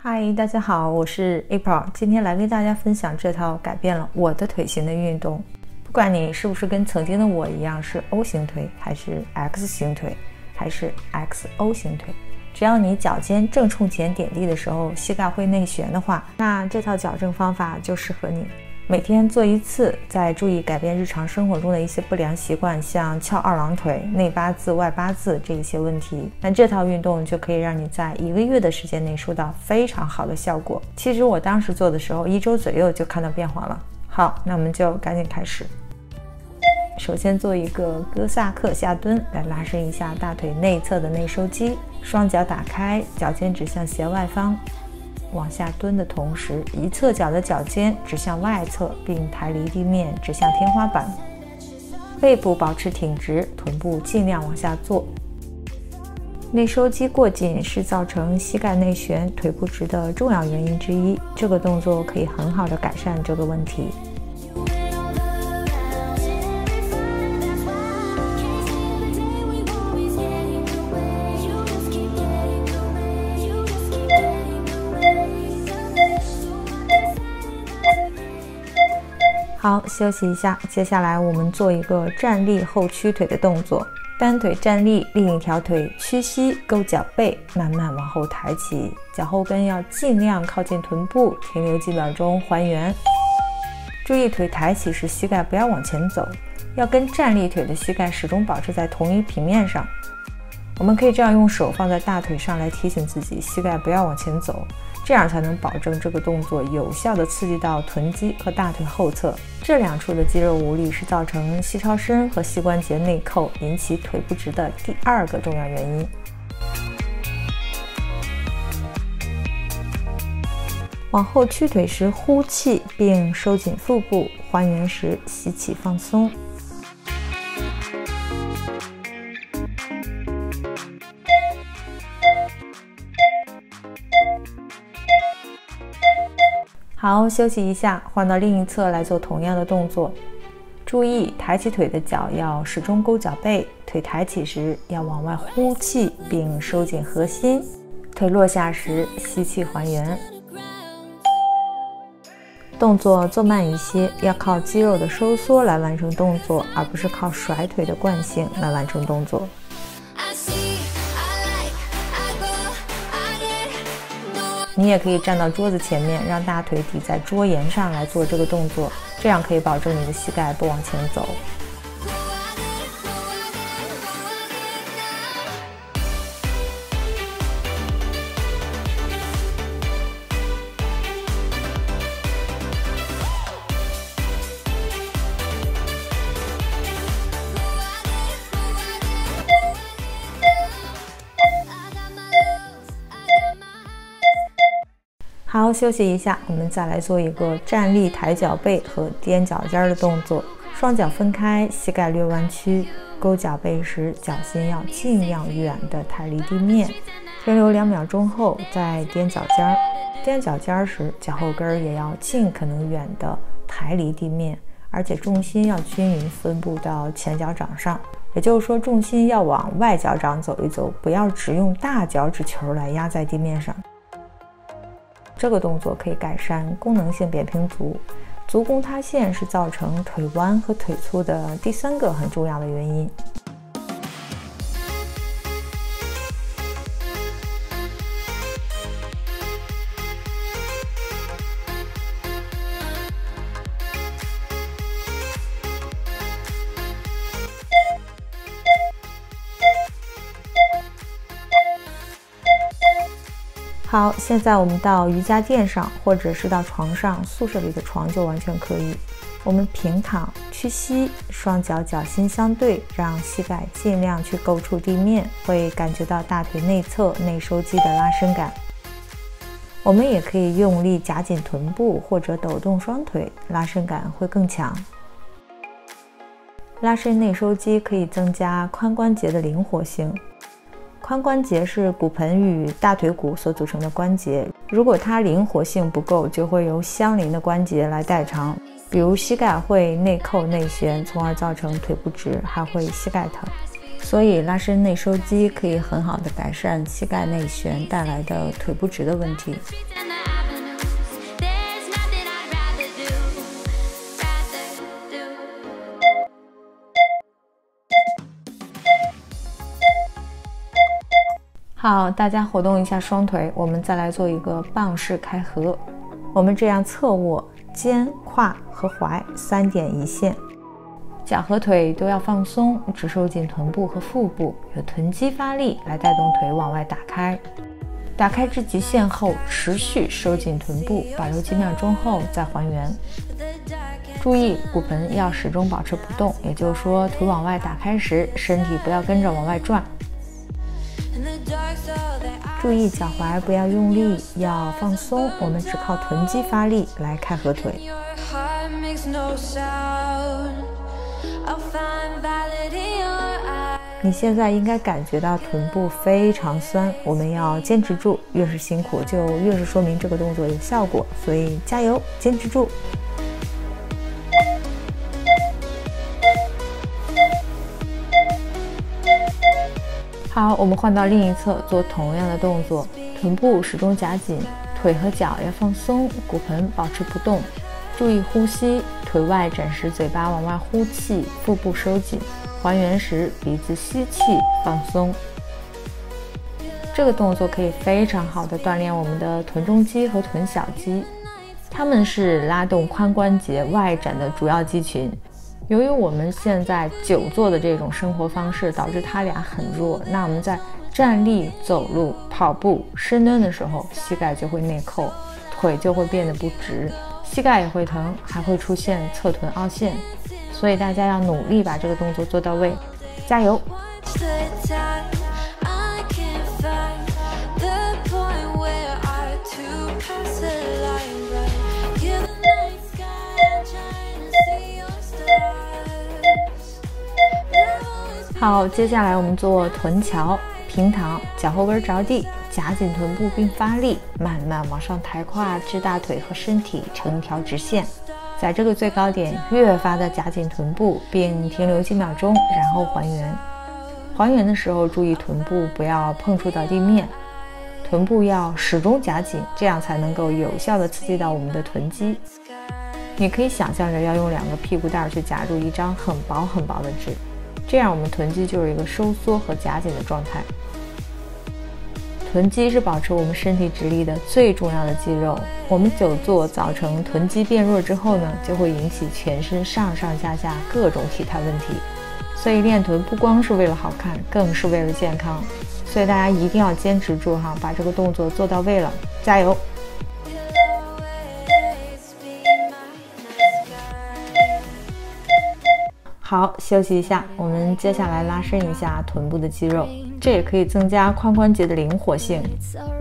嗨，大家好，我是 April， 今天来跟大家分享这套改变了我的腿型的运动。不管你是不是跟曾经的我一样是 O 型腿，还是 X 型腿，还是 XO 型腿，只要你脚尖正冲前点地的时候，膝盖会内旋的话，那这套矫正方法就适合你。每天做一次，再注意改变日常生活中的一些不良习惯，像翘二郎腿、内八字、外八字这一些问题。那这套运动就可以让你在1个月的时间内收到非常好的效果。其实我当时做的时候，1周左右就看到变化了。好，那我们就赶紧开始。首先做一个哥萨克下蹲，来拉伸一下大腿内侧的内收肌。双脚打开，脚尖指向斜外方。往下蹲的同时，一侧脚的脚尖指向外侧，并抬离地面，指向天花板。背部保持挺直，臀部尽量往下坐。内收肌过紧是造成膝盖内旋、腿不直的重要原因之一，这个动作可以很好的改善这个问题。好，休息一下。接下来我们做一个站立后屈腿的动作，单腿站立，另一条腿屈膝勾脚背，慢慢往后抬起，脚后跟要尽量靠近臀部，停留几秒钟还原。注意腿抬起时膝盖不要往前走，要跟站立腿的膝盖始终保持在同一平面上。我们可以这样用手放在大腿上来提醒自己膝盖不要往前走，这样才能保证这个动作有效地刺激到臀肌和大腿后侧这2处的肌肉无力，是造成膝超伸和膝关节内扣引起腿不直的第2个重要原因。往后屈腿时呼气并收紧腹部，还原时吸气放松。好，休息一下，换到另一侧来做同样的动作。注意抬起腿的脚要始终勾脚背，腿抬起时要往外呼气并收紧核心，腿落下时吸气还原。动作做慢一些，要靠肌肉的收缩来完成动作，而不是靠甩腿的惯性来完成动作。你也可以站到桌子前面，让大腿抵在桌沿上来做这个动作，这样可以保证你的膝盖不往前走。好，休息一下，我们再来做一个站立抬脚背和踮脚尖的动作。双脚分开，膝盖略弯曲，勾脚背时脚心要尽量远地抬离地面，停留2秒钟后再踮脚尖。踮脚尖时脚后跟也要尽可能远地抬离地面，而且重心要均匀分布到前脚掌上，也就是说重心要往外脚掌走一走，不要只用大脚趾球来压在地面上。这个动作可以改善功能性扁平足，足弓塌陷是造成腿弯和腿粗的第3个很重要的原因。好，现在我们到瑜伽垫上，或者是到床上，宿舍里的床就完全可以。我们平躺屈膝，双脚脚心相对，让膝盖尽量去勾触地面，会感觉到大腿内侧内收肌的拉伸感。我们也可以用力夹紧臀部，或者抖动双腿，拉伸感会更强。拉伸内收肌可以增加髋关节的灵活性。髋关节是骨盆与大腿骨所组成的关节，如果它灵活性不够，就会由相邻的关节来代偿，比如膝盖会内扣内旋，从而造成腿不直，还会膝盖疼。所以拉伸内收肌可以很好的改善膝盖内旋带来的腿不直的问题。 好，大家活动一下双腿，我们再来做一个蚌式开合。我们这样侧卧，肩、胯和踝三点一线，脚和腿都要放松，只收紧臀部和腹部，由臀肌发力来带动腿往外打开。打开至极限后，持续收紧臀部，保留几秒钟后再还原。注意骨盆要始终保持不动，也就是说，腿往外打开时，身体不要跟着往外转。 注意脚踝不要用力，要放松。我们只靠臀肌发力来开合腿。你现在应该感觉到臀部非常酸，我们要坚持住。越是辛苦，就越是说明这个动作有效果，所以加油，坚持住。 好，我们换到另一侧做同样的动作，臀部始终夹紧，腿和脚要放松，骨盆保持不动，注意呼吸，腿外展时嘴巴往外呼气，腹部收紧，还原时鼻子吸气放松。这个动作可以非常好的锻炼我们的臀中肌和臀小肌，它们是拉动髋关节外展的主要肌群。 由于我们现在久坐的这种生活方式，导致它俩很弱。那我们在站立、走路、跑步、深蹲的时候，膝盖就会内扣，腿就会变得不直，膝盖也会疼，还会出现侧臀凹陷。所以大家要努力把这个动作做到位，加油！ 好，接下来我们做臀桥，平躺，脚后跟着地，夹紧臀部并发力，慢慢往上抬胯至大腿和身体成一条直线。在这个最高点越发的夹紧臀部，并停留几秒钟，然后还原。还原的时候注意臀部不要碰触到地面，臀部要始终夹紧，这样才能够有效的刺激到我们的臀肌。你可以想象着要用两个屁股蛋去夹住一张很薄很薄的纸。 这样，我们臀肌就是一个收缩和夹紧的状态。臀肌是保持我们身体直立的最重要的肌肉。我们久坐造成臀肌变弱之后呢，就会引起全身上上下下各种体态问题。所以练臀不光是为了好看，更是为了健康。所以大家一定要坚持住哈，把这个动作做到位了，加油！ 好，休息一下，我们接下来拉伸一下臀部的肌肉，这也可以增加髋关节的灵活性。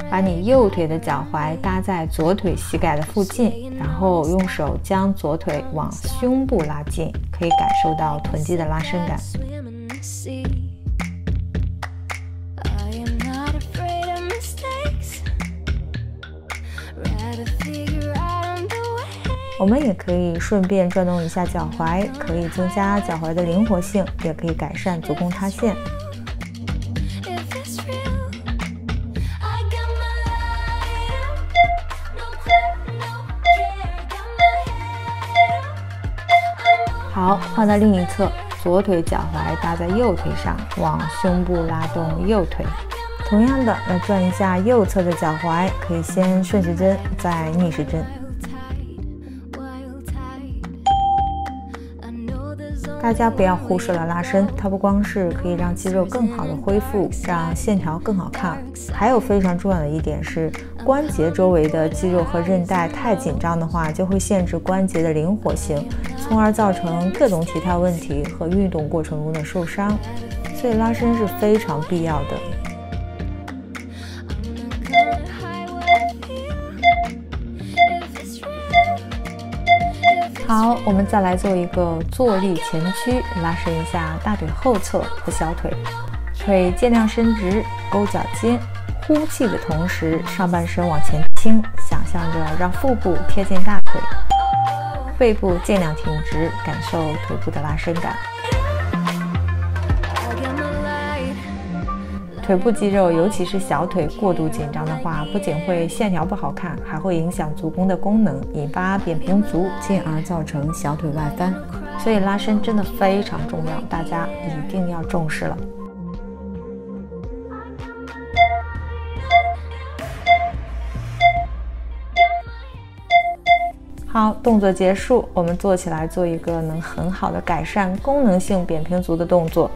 把你右腿的脚踝搭在左腿膝盖的附近，然后用手将左腿往胸部拉近，可以感受到臀肌的拉伸感。我们也可以顺便转动一下脚踝，可以增加脚踝的灵活性，也可以改善足弓塌陷。好，换到另一侧，左腿脚踝搭在右腿上，往胸部拉动右腿。 同样的，来转一下右侧的脚踝，可以先顺时针，再逆时针。大家不要忽视了拉伸，它不光是可以让肌肉更好的恢复，让线条更好看，还有非常重要的一点是，关节周围的肌肉和韧带太紧张的话，就会限制关节的灵活性，从而造成各种体态问题和运动过程中的受伤。所以拉伸是非常必要的。 好，我们再来做一个坐立前屈，拉伸一下大腿后侧和小腿，腿尽量伸直，勾脚尖，呼气的同时上半身往前倾，想象着让腹部贴近大腿，背部尽量挺直，感受腿部的拉伸感。腿部肌肉，尤其是小腿过度紧张的话，不仅会线条不好看，还会影响足弓的功能，引发扁平足，进而造成小腿外翻。所以拉伸真的非常重要，大家一定要重视了。 好，动作结束，我们坐起来做一个能很好的改善功能性扁平足的动作。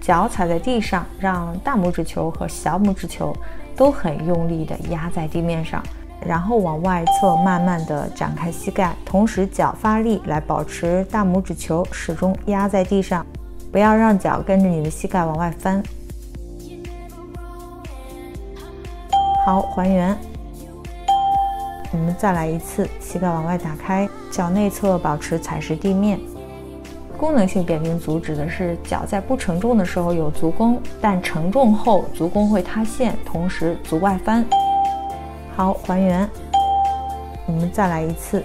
脚踩在地上，让大拇指球和小拇指球都很用力的压在地面上，然后往外侧慢慢的展开膝盖，同时脚发力来保持大拇指球始终压在地上，不要让脚跟着你的膝盖往外翻。好，还原。 我们再来一次，膝盖往外打开，脚内侧保持踩实地面。功能性扁平足指的是脚在不承重的时候有足弓，但承重后足弓会塌陷，同时足外翻。好，还原。我们再来一次。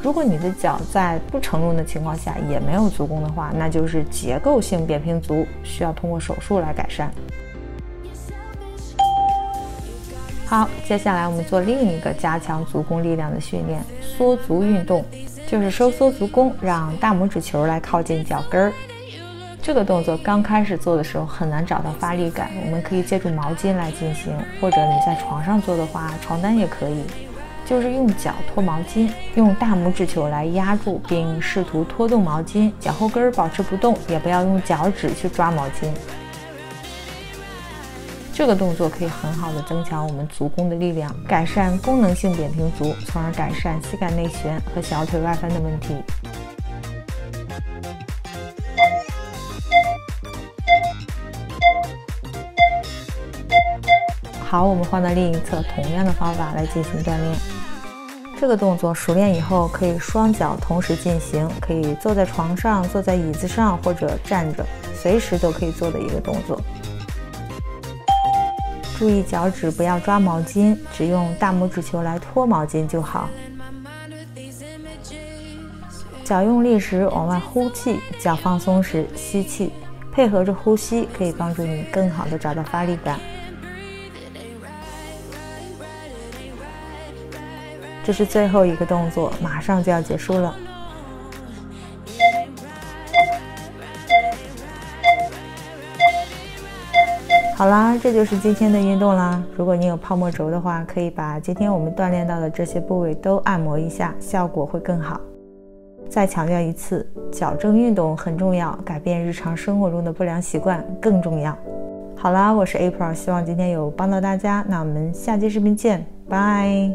如果你的脚在不承重的情况下也没有足弓的话，那就是结构性扁平足，需要通过手术来改善。 好，接下来我们做另一个加强足弓力量的训练——缩足运动，就是收缩足弓，让大拇指球来靠近脚跟儿。这个动作刚开始做的时候很难找到发力感，我们可以借助毛巾来进行，或者你在床上做的话，床单也可以。就是用脚托毛巾，用大拇指球来压住，并试图拖动毛巾，脚后跟儿保持不动，也不要用脚趾去抓毛巾。 这个动作可以很好的增强我们足弓的力量，改善功能性扁平足，从而改善膝盖内旋和小腿外翻的问题。好，我们换到另一侧，同样的方法来进行锻炼。这个动作熟练以后，可以双脚同时进行，可以坐在床上、坐在椅子上或者站着，随时都可以做的一个动作。 注意脚趾不要抓毛巾，只用大拇指球来托毛巾就好。脚用力时往外呼气，脚放松时吸气，配合着呼吸可以帮助你更好的找到发力感。这是最后一个动作，马上就要结束了。 好啦，这就是今天的运动啦。如果你有泡沫轴的话，可以把今天我们锻炼到的这些部位都按摩一下，效果会更好。再强调一次，矫正运动很重要，改变日常生活中的不良习惯更重要。好啦，我是 April， 希望今天有帮到大家。那我们下期视频见，拜。